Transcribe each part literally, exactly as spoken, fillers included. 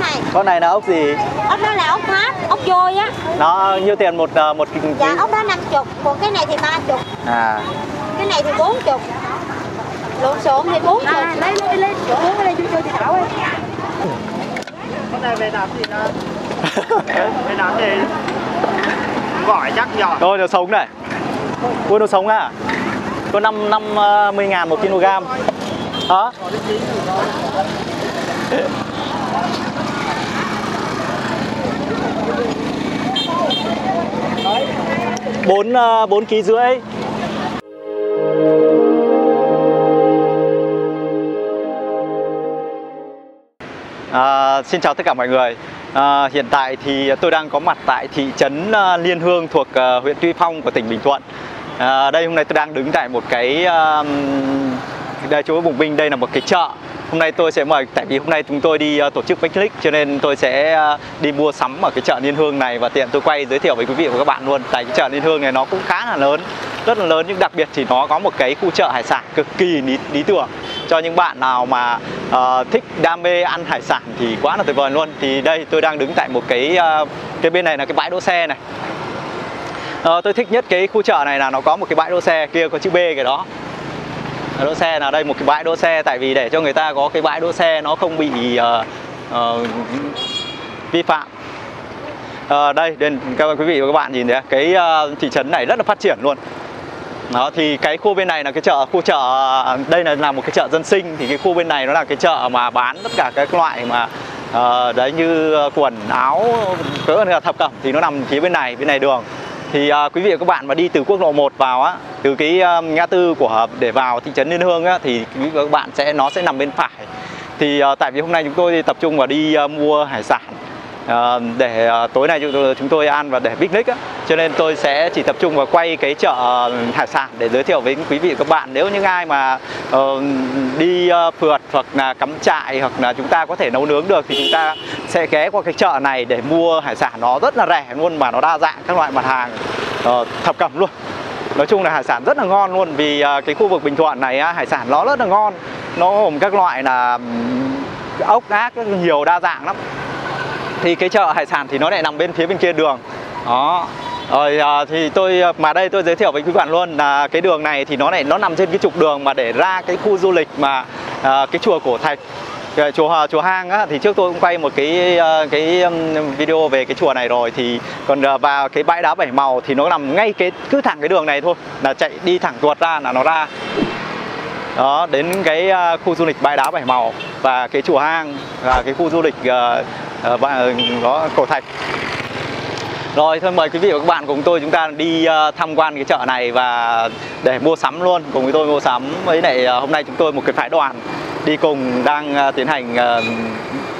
này. Con này là ốc gì? Ốc đó là ốc Pháp, ốc vôi á. Nó nhiêu tiền một một kg? Dạ, ốc đó năm mươi, còn cái này thì ba mươi. À. Cái này thì bốn mươi. Lộn xộn thì bốn mươi. À, lấy lấy lấy chỗ bốn đây cho chị Thảo ơi. Con này về làm gì đó? Về làm gì? Gỏi chắc nhỏ. Thôi nó sống này. Ui nó sống à? Có năm mươi ngàn một kg. Hả? bốn bốn ký rưỡi. À, xin chào tất cả mọi người. À, hiện tại thì tôi đang có mặt tại thị trấn Liên Hương thuộc huyện Tuy Phong của tỉnh Bình Thuận. À, đây hôm nay tôi đang đứng tại một cái uh, đây chỗ vùng binh, đây là một cái chợ. Hôm nay tôi sẽ mời, tại vì hôm nay chúng tôi đi uh, tổ chức picnic cho nên tôi sẽ uh, đi mua sắm ở cái chợ Liên Hương này, và tiện tôi quay giới thiệu với quý vị và các bạn luôn. Tại cái chợ Liên Hương này nó cũng khá là lớn, rất là lớn, nhưng đặc biệt thì nó có một cái khu chợ hải sản cực kỳ lý, lý tưởng cho những bạn nào mà uh, thích đam mê ăn hải sản thì quá là tuyệt vời luôn. Thì đây tôi đang đứng tại một cái uh, cái bên này là cái bãi đỗ xe này. Ờ, tôi thích nhất cái khu chợ này là nó có một cái bãi đỗ xe, kia có chữ B cái đó. Đỗ xe là đây một cái bãi đỗ xe, tại vì để cho người ta có cái bãi đỗ xe nó không bị uh, uh, vi phạm. Uh, đây, đến, các quý vị và các bạn nhìn thấy cái uh, thị trấn này rất là phát triển luôn. Đó, thì cái khu bên này là cái chợ, khu chợ đây là, là một cái chợ dân sinh, thì cái khu bên này nó là cái chợ mà bán tất cả các loại mà uh, đấy như quần áo, cỡ là thập cẩm thì nó nằm phía bên này, bên này đường. Thì uh, quý vị và các bạn mà đi từ quốc lộ một vào á, từ cái uh, ngã tư của để vào thị trấn Liên Hương á, thì quý vị và các bạn sẽ nó sẽ nằm bên phải. Thì uh, tại vì hôm nay chúng tôi tập trung vào đi uh, mua hải sản uh, để uh, tối nay chúng tôi, chúng tôi ăn và để picnic á, cho nên tôi sẽ chỉ tập trung vào quay cái chợ uh, hải sản để giới thiệu với quý vị và các bạn. Nếu những ai mà uh, đi uh, phượt hoặc là cắm trại hoặc là chúng ta có thể nấu nướng được thì chúng ta sẽ ghé qua cái chợ này để mua hải sản, nó rất là rẻ luôn mà nó đa dạng các loại mặt hàng uh, thập cẩm luôn. Nói chung là hải sản rất là ngon luôn, vì uh, cái khu vực Bình Thuận này uh, hải sản nó rất là ngon, nó gồm các loại là ốc ác nhiều, đa dạng lắm. Thì cái chợ hải sản thì nó lại nằm bên phía bên kia đường đó. Rồi à, thì tôi mà đây tôi giới thiệu với quý bạn luôn là cái đường này thì nó lại nó nằm trên cái trục đường mà để ra cái khu du lịch mà à, cái chùa Cổ Thạch, cái chùa chùa Hang á, thì trước tôi cũng quay một cái cái video về cái chùa này rồi. Thì còn vào cái bãi đá Bảy Màu thì nó nằm ngay cái cứ thẳng cái đường này thôi, là chạy đi thẳng tuột ra là nó ra đó đến cái khu du lịch bãi đá Bảy Màu và cái chùa Hang và cái khu du lịch uh, đó Cổ Thạch. Rồi thôi mời quý vị và các bạn cùng tôi chúng ta đi uh, tham quan cái chợ này và để mua sắm luôn, cùng với tôi mua sắm với lại uh, hôm nay chúng tôi một cái phái đoàn đi cùng đang uh, tiến hành uh,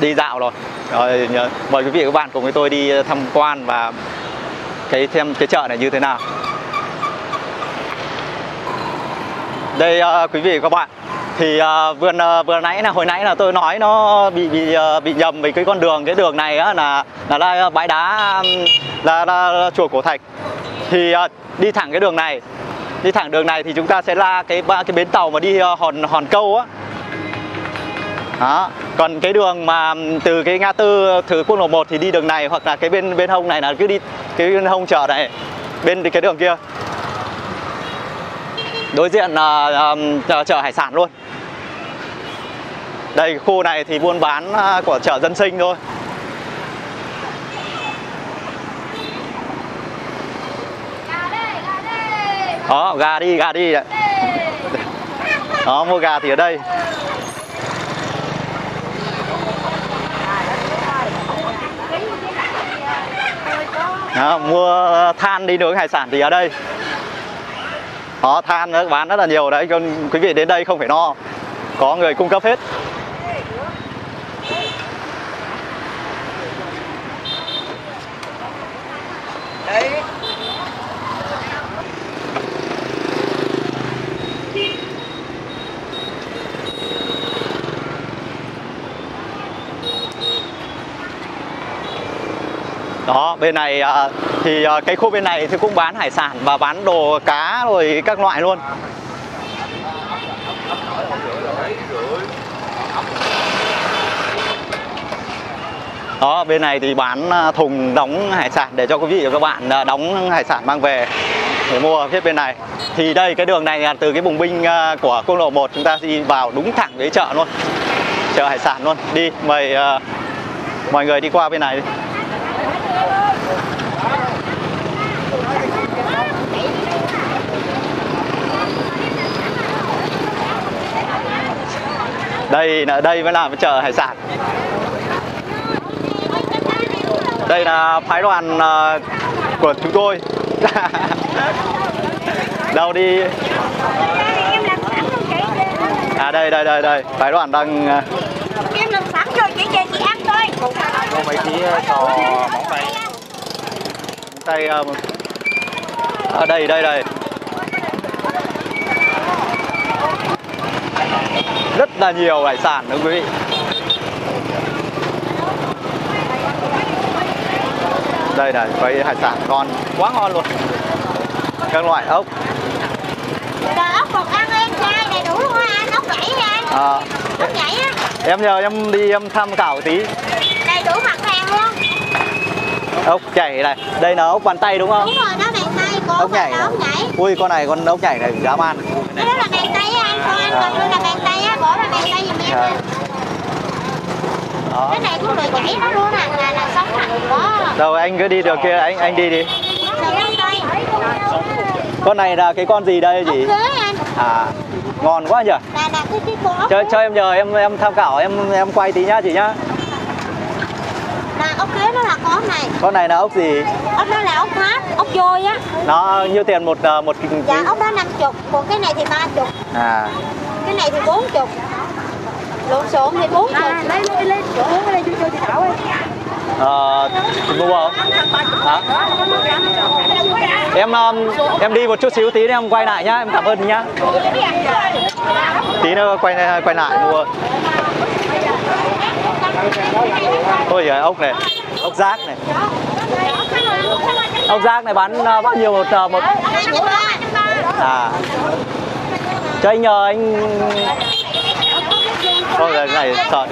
đi dạo rồi. Rồi uh, mời quý vị và các bạn cùng với tôi đi tham quan và cái thêm cái chợ này như thế nào. Đây uh, quý vị và các bạn, thì uh, vừa uh, vừa nãy là hồi nãy là tôi nói nó bị bị uh, bị nhầm với cái con đường, cái đường này á, là là đây, bãi đá là, là chùa Cổ Thạch. Thì uh, đi thẳng cái đường này, đi thẳng đường này thì chúng ta sẽ ra cái cái bến tàu mà đi uh, hòn hòn câu á. Đó. Còn cái đường mà từ cái ngã tư từ quốc lộ một thì đi đường này, hoặc là cái bên bên hông này là cứ đi cái bên hông chợ này, bên cái đường kia. Đối diện là uh, chợ hải sản luôn. Đây khu này thì buôn bán uh, của chợ dân sinh thôi. Đó, gà đi, gà đi đấy. Đó, mua gà thì ở đây. Đó, mua than đi nướng hải sản thì ở đây. Đó, than nó bán rất là nhiều đấy, còn quý vị đến đây không phải no, có người cung cấp hết. Đấy. Đó, bên này thì cái khu bên này thì cũng bán hải sản và bán đồ cá rồi các loại luôn. Đó, bên này thì bán thùng đóng hải sản để cho quý vị và các bạn đóng hải sản mang về để mua ở phía bên này. Thì đây, cái đường này là từ cái bùng binh của quốc lộ một, chúng ta đi vào đúng thẳng với chợ luôn, chợ hải sản luôn. Đi, mời uh, mọi người đi qua bên này đi. Đây là đây mới là chợ hải sản. Đây là phái đoàn uh, của chúng tôi. Đâu đi? À đây đây đây đây, phái đoàn đang uh... em làm sẵn rồi, chị về chị ăn thôi. Có mấy cái trò móng tay. Tay uh... à, đây đây đây. Rất là nhiều hải sản đó quý vị. Đây này, quay hải sản ngon, quá ngon luôn. Các loại ốc. Trời, ốc còn ăn em trai đầy đủ luôn hả anh? Ốc nhảy hả anh? À, ốc nhảy á. Em nhờ em đi em tham khảo tí. Đầy đủ mặt hàng luôn. Ốc chảy này, đây là ốc bàn tay đúng không? Đúng rồi, đó bàn tay, có ốc nhảy. Ốc nhảy. Ui, con này con ốc nhảy này dám ăn. Cái đó là bàn tay á anh, con anh à. Còn luôn là bàn tay á, bỏ ra bàn tay giùm em. À. Đó. Cái này cũng được nhảy nó luôn à, là là sống thẳng đó. Đâu anh cứ đi được kia, anh anh đi đi. Con này là cái con gì đây chị? À, ngon quá nhỉ. Cho cho em nhờ em em tham khảo em em quay tí nhá chị nhá. Là ốc khế nó là con này. Con này là ốc gì? Ốc đó là ốc hát, ốc vôi á. Nó nhiêu tiền một một cái? Dạ ốc đó năm mươi, còn cái này thì ba mươi. À. Cái này thì bốn mươi. Lộn xộn thì bốn mươi. À, lấy lấy lấy chỗ uống đây cho chị Thảo ơi. Ờ, mua không? Hả? Em em đi một chút xíu tí nữa em quay lại nhá, em cảm ơn nhá. Tí nữa quay quay lại mua. Ôi giời, ốc này, ốc rác này. Ốc rác này bán bao nhiêu một một? À. Cho anh nhờ anh. Thôi rồi cái này sợ.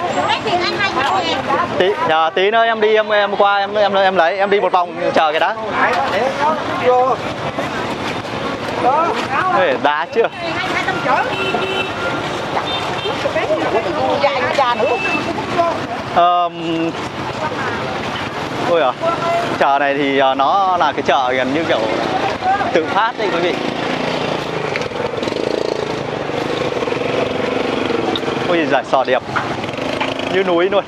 Tí, nhờ, tí nữa em đi em em qua em em em lấy em đi một vòng chờ cái đá. Ê, đá chưa? Ờ, ôi à, chợ này thì nó là cái chợ gần như kiểu tự phát đấy quý vị. Ôi giời, sò đẹp như núi luôn.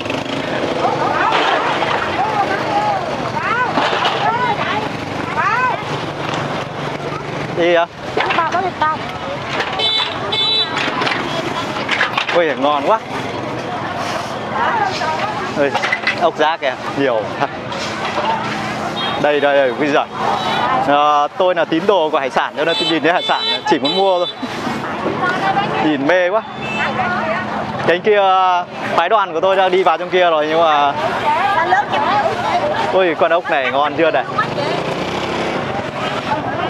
Đi à? Ôi giời, ngon quá. Ôi, ốc giá kìa, nhiều thật. Đây đây đây quý vị. À, tôi là tín đồ của hải sản cho nên tôi nhìn thấy hải sản chỉ muốn mua thôi. Nhìn mê quá. Cái kia phái đoàn của tôi đã đi vào trong kia rồi nhưng mà ui, con ốc này ngon chưa này.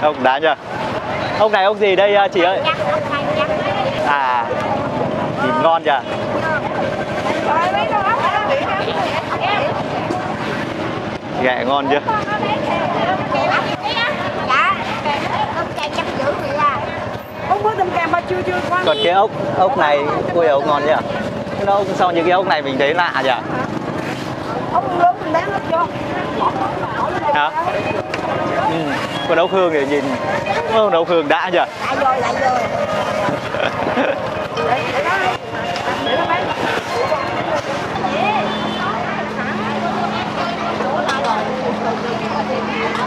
Ốc đá chưa? Ốc này ốc gì đây chị ơi? À, nhìn ngon chưa? Ghẹ ngon chưa? Còn cái ốc ốc này, ôi ốc ngon nhỉ? Cái ốc sau những cái ốc này mình thấy lạ nhỉ? Ốc lớn mình bán ốc cho. Hả? Ừ. Con ốc hương thì nhìn, con ốc hương đã nhỉ? Lại rồi, lại rồi.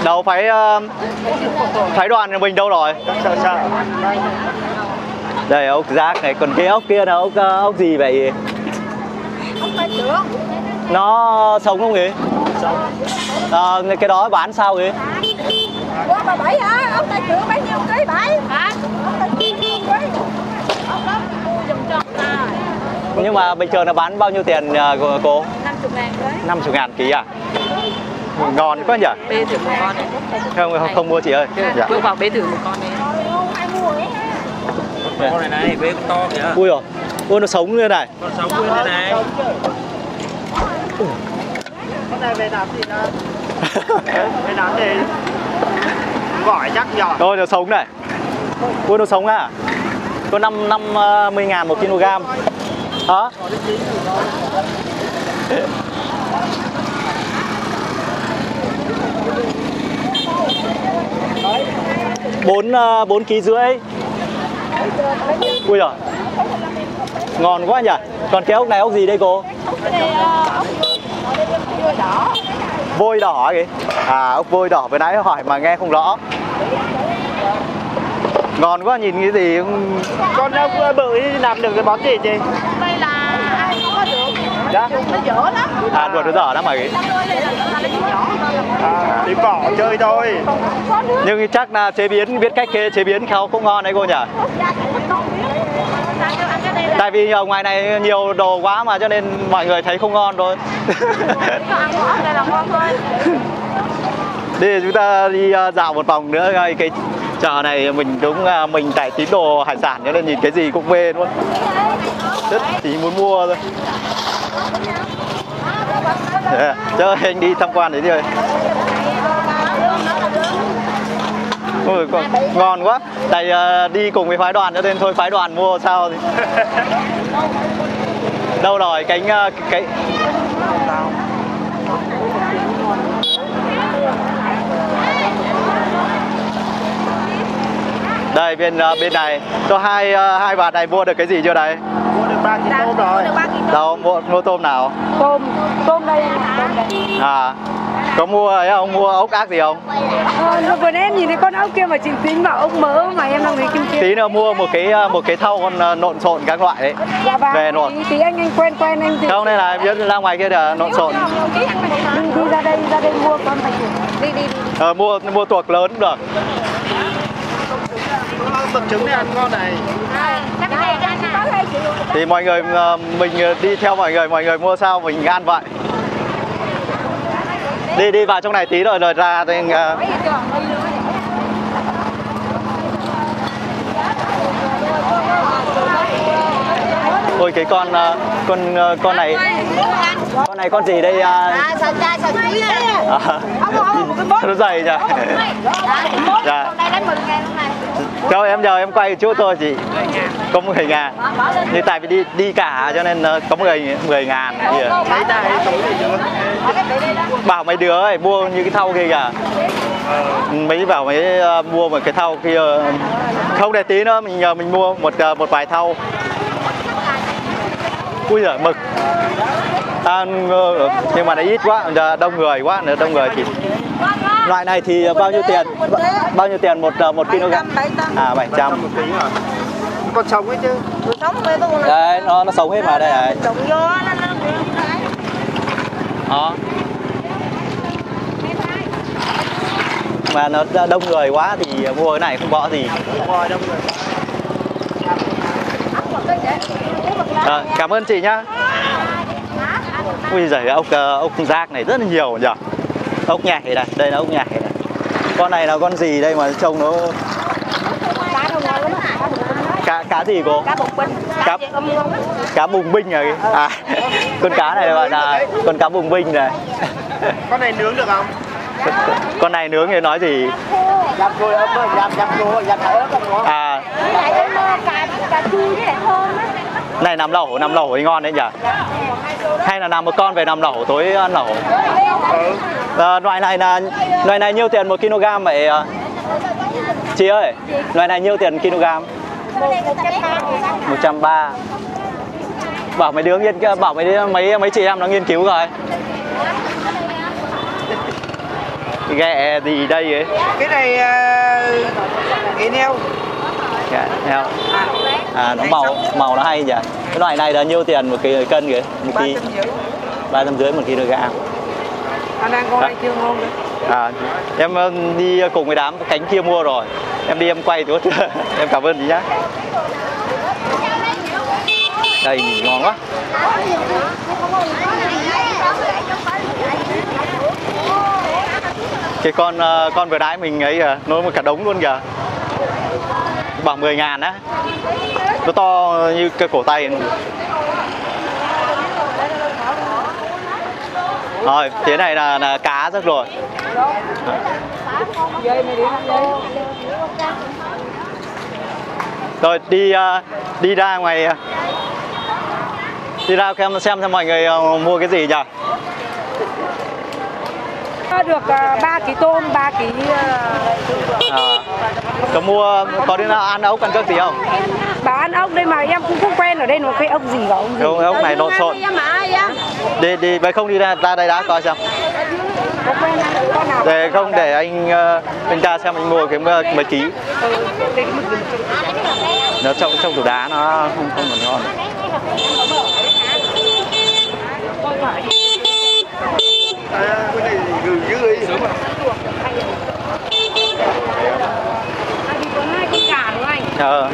Đâu phải phái đoàn của mình đâu rồi? Đây ốc rác này, còn cái ốc kia là ốc ốc gì vậy? Ốc tai tượng. Nó sống không nhỉ? Sống. À, cái đó bán sao vậy? Qua bà bảy hả? Ốc tai tượng bao nhiêu ký bảy? Hả? Ốc tai tượng ký. Ốc đó mua dùm cho ta. Nhưng mà bình thường là bán bao nhiêu tiền của cô? năm mươi ngàn ký. năm mươi ngàn ký à? Ngon quá nhỉ? Bê thử một con. Không không, không mua chị ơi. Dạ. Cô vào bê thử một con đi. Con này này, bé to kìa. Ui rồi, ôi nó sống như thế này. Nó sống như thế này. này về đạp thì nó về đạp thì gỏi chắc nhỏ. Thôi nó sống này. Ui nó sống à? Có năm năm mươi ngàn một kg. Hả? bốn bốn ký rưỡi. Ui giời, ngon quá nhỉ. Còn cái ốc này ốc gì đây cô? Vôi đỏ kìa. À ốc vôi đỏ, vừa nãy hỏi mà nghe không rõ. Ngon quá, nhìn cái gì cũng... Con ốc bự làm được cái món gì chị? Đây là ai cũng có được. Dạ? Nó dở lắm. À ruột nó dở lắm mày. À đi bỏ chơi thôi. Nhưng chắc là chế biến, biết cách chế biến khéo cũng ngon đấy cô nhỉ? Tại vì ở ngoài này nhiều đồ quá mà cho nên mọi người thấy không ngon thôi. Đi chúng ta đi dạo một vòng nữa. Cái chợ này mình đúng mình tại tín đồ hải sản cho nên nhìn cái gì cũng mê luôn. Rất chỉ muốn mua thôi. Yeah. Chơi anh đi tham quan đấy đi rồi. Ôi, ngon quá. Tại uh, đi cùng với phái đoàn cho nên thôi phái đoàn mua sao thì. Đâu rồi cánh uh, cái đây bên uh, bên này. Cho hai uh, hai bà này mua được cái gì chưa đấy? Mua được ba ký tôm rồi. Đâu mua, mua tôm nào? Tôm tôm đây. À. Có mua ấy không? Mua ốc ác gì không? Ờ, vừa nãy em nhìn thấy con ốc kia mà chị Tín bảo ốc mỡ mà em là người kim chi. Tí nữa mua một cái một cái thau con nộn xộn các loại đấy. Dạ, bà, về nộn. Tí anh anh quen quen anh thì. Không đây là biết ra ngoài kia là nộn xộn. Đi ra đây ra đây mua con bạch tuộc. Đi đi. Ờ, mua mua tuộc lớn cũng được. Tuộc trứng này ăn ngon này. Thì mọi người mình đi theo mọi người, mọi người mua sao mình ăn vậy. Đi đi vào trong này tí rồi rồi ra thì... Ôi cái con con con này con này con gì đây? À, nó dày nhỉ. Dạ. Cho em giờ em quay chút thôi chị. Có mười ngàn. Như tại vì đi đi cả cho nên có mười ngàn. Bảo mấy đứa ấy mua như cái thau kia kìa. Mấy bảo mấy mua một cái thau kia. Không để tí nữa mình mình mua một một vài thau. Ui giời mực. À, nhưng mà nó ít quá, đông người quá, nữa đông người thì loại này thì bao nhiêu tiền? Bao nhiêu tiền một một kg? À bảy trăm. Còn sống ấy chứ. Đấy, nó nó sống hết mà đây này. Sống vô nó nó đó. Mà nó đông người quá thì mua cái này không bỏ gì. À, cảm ơn chị nhá. Ui giời, ốc ốc rác này rất là nhiều nhỉ. Ốc nhảy này, đây là ốc nhảy này. Con này là con gì đây mà trông nó cá cá gì cô? Cá bùng binh. Cá cá bùng binh này. À con cá này bạn là con cá bùng binh này. Con này nướng được không? Con này nướng thì nói gì? À. Này nằm lẩu, nằm lẩu thì ngon đấy nhỉ. Hay là làm một con về nằm lẩu tối ăn lẩu. À, loại này là loại này nhiêu tiền một kg vậy chị ơi? Loại này nhiêu tiền kg? Một trăm ba. Bảo mấy đứa nghiên bảo mấy đứa, mấy mấy chị em nó nghiên cứu rồi. Ghẹ gì đây ấy? Cái này ghẹ neo. Ghẹ neo. À nó màu màu nó hay nhỉ. Cái loại này là nhiêu tiền một cái cân kìa? Một kg. ba trăm rưỡi một kg. Anh đang coi chưa ngon đấy. À, em đi cùng với đám cánh kia mua rồi. Em đi em quay chút. Em cảm ơn chị nhá. Đây ngon quá. Cái con con vừa đái mình ấy nó một cả đống luôn kìa. Bảo mười ngàn á. Nó to như cái cổ tay. Rồi, thế này là, là cá rất rồi. Rồi đi đi ra ngoài, đi ra xem xem mọi người mua cái gì nhỉ? Được ba ký tôm, ba ký. À, có mua có đến ăn ốc ăn cước gì không? Bảo ăn ốc đây mà em cũng không quen, ở đây nó cái ốc gì cả ông. Không, ốc này lộn xộn. Đi đi, vậy không đi ra ra đây đã coi xem. Để không để anh anh ta xem anh mua cái mấy ký. Nó trong trong tủ đá nó không không còn ngon. Ờ.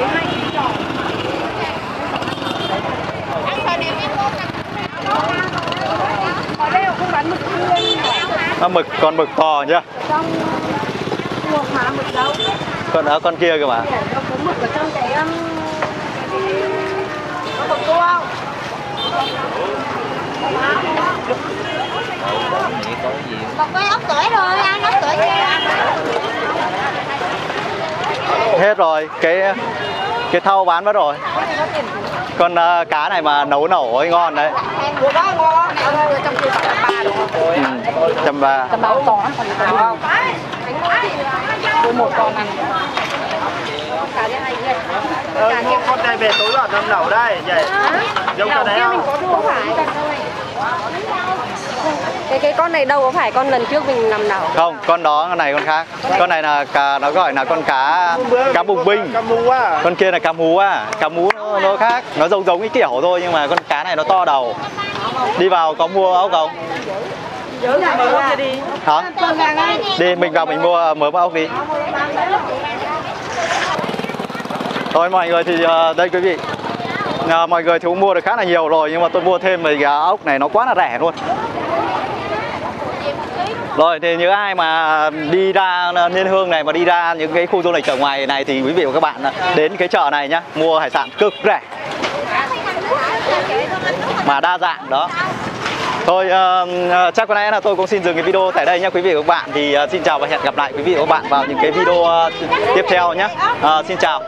À, mực con mực to nhá. Con ở con kia cơ mà. Hết rồi, cái cái thau bán mất rồi. Con uh, cá này mà nấu nổ ấy ngon đấy. Trăm ba. Con này về tối là nấu nổ đây, vậy. Giống cái này không? Không phải. Cái, cái con này đâu có phải con lần trước mình nằm nào không? Con đó, con này con khác. Con này là cá, nó gọi là con cá cá bùng binh. Con kia là cá mú á, cá mú nó, nó khác, nó giống giống cái kiểu thôi nhưng mà con cá này nó to đầu. Đi vào có mua ốc không? Hả? Đi mình vào mình mua mớ ốc đi. Thôi mọi người thì đây quý vị. À, mọi người thì cũng mua được khá là nhiều rồi nhưng mà tôi mua thêm mấy cái ốc này nó quá là rẻ luôn. Rồi thì những ai mà đi ra Liên Hương này mà đi ra những cái khu du lịch ở ngoài này thì quý vị và các bạn đến cái chợ này nhá, mua hải sản cực rẻ mà đa dạng đó. Thôi uh, chắc có lẽ là tôi cũng xin dừng cái video tại đây nha quý vị và các bạn. Thì uh, xin chào và hẹn gặp lại quý vị và các bạn vào những cái video uh, tiếp theo nhé. Uh, xin chào.